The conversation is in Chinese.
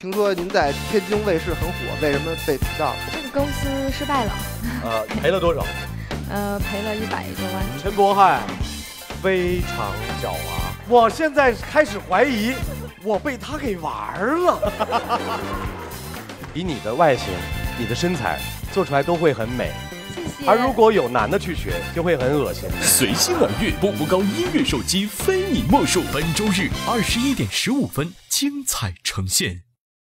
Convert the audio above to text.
听说您在天津卫视很火，为什么被辞掉了？这个公司失败了。赔了多少？赔了100多万。陈柏翰非常狡猾，我现在开始怀疑我被他给玩了。以你的外形、你的身材，做出来都会很美。 而如果有男的去学，就会很恶心。随心而跃，步步高音乐手机非你莫属。本周日21:15，精彩呈现。